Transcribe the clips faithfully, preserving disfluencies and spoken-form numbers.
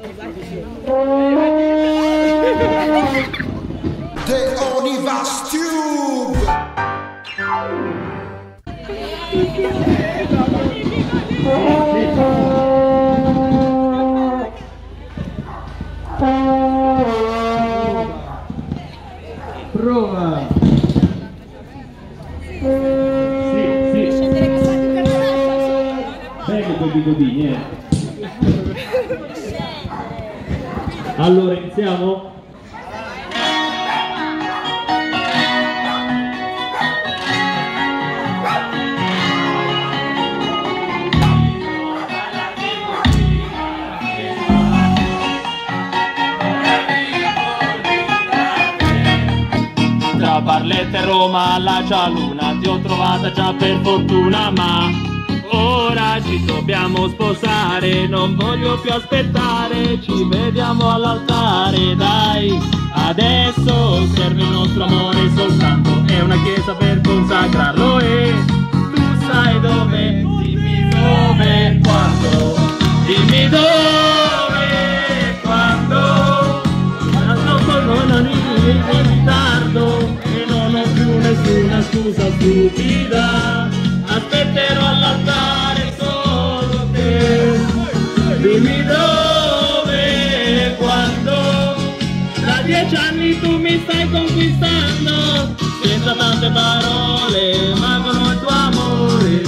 The Onivas Tube! Prova! Sì, sì. Beh, che poi dico di niente. Allora, iniziamo? Barletta e Roma alla Gialluna ti ho trovata già per fortuna, ma ora ci dobbiamo sposare, non voglio più aspettare, ci vediamo all'altare, dai. Adesso serve il nostro amore soltanto, è una chiesa per consacrarlo e tu sai dove, dimmi dove, quando, dimmi dove, quando, tanto sono in ritardo. Nessuna scusa stupida, aspetterò all'altare solo te. Dimmi dove, quando, da dieci anni tu mi stai conquistando, senza tante parole, ma con il tuo amore.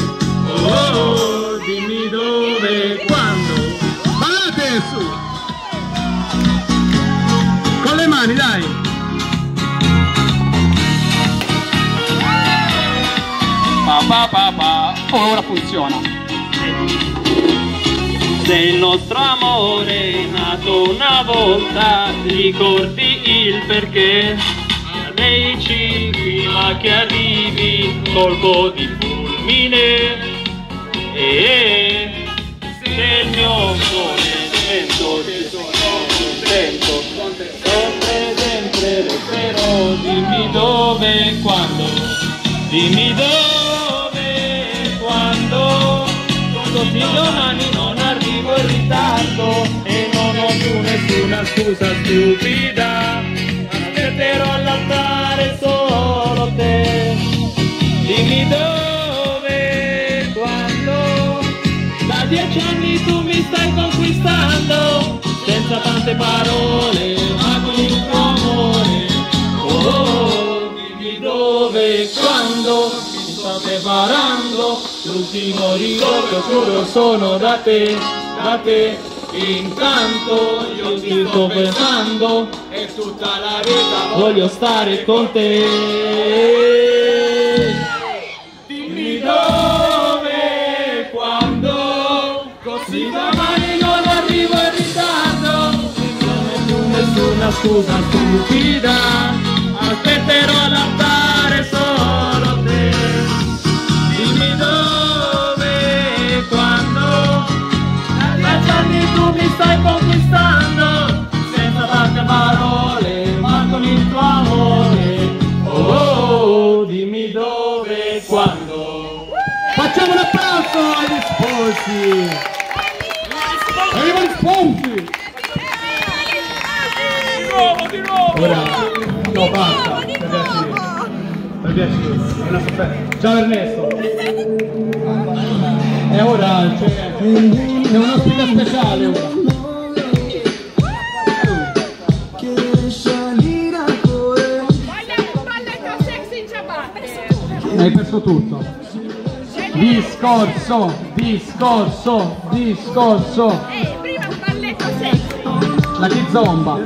Oh, oh, oh, dimmi dove, quando. Ballate su! Con le mani, dai! Pa, pa, pa. Ora funziona. Se il nostro amore è nato una volta, ricordi il perché. Nei cicli ma che arrivi colpo di fulmine. E se il mio cuore sento, sento, sempre, sempre resterò. Dimmi dove e quando, dimmi dove. Di domani non arrivo in ritardo e non ho più nessuna scusa stupida, aspetterò all'altare solo te. Dimmi dove, quando, da dieci anni tu mi stai conquistando, senza tante parole ma con il tuo amore. Oh, oh, dimmi dove, quando. Sto preparando l'ultimo ricordo, giuro sono da te, da te. Intanto io ti sto pensando e tutta la vita voglio stare con te. Dimmi dove, quando, così domani non arrivo in ritardo. Non è più nessuna scusa stupida, aspetterò all'altare solo. Dimmi dove, quando, da dieci anni tu mi stai conquistando, senza tante parole ma con il tuo amore. Oh, oh, oh, dimmi dove, quando. Facciamo un applauso agli sposi. Arriva gli sposi. Di nuovo, di nuovo. Ora, no, basta, per piacere. Per piacere, è una sorpresa. Ciao Ernesto. E ora c'è un, un ospite speciale ora. Hai perso tutto. Discorso, discorso, discorso. Eh, prima un balletto sexy. La chizomba.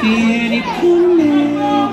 Feel it coming.